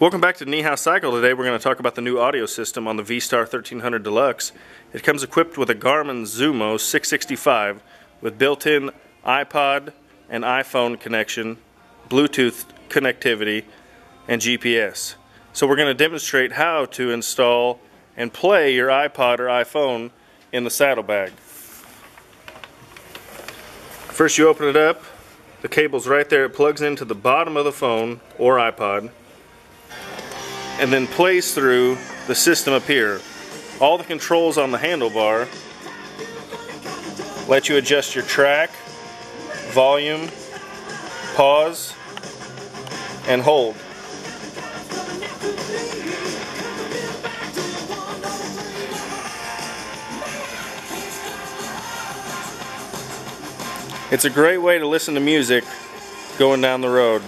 Welcome back to Niehaus Cycle. Today we're going to talk about the new audio system on the V-Star 1300 Deluxe. It comes equipped with a Garmin Zumo 665 with built-in iPod and iPhone connection, Bluetooth connectivity, and GPS. So we're going to demonstrate how to install and play your iPod or iPhone in the saddlebag. First you open it up, the cable's right there, it plugs into the bottom of the phone or iPod, and then plays through the system up here. All the controls on the handlebar let you adjust your track, volume, pause, and hold. It's a great way to listen to music going down the road.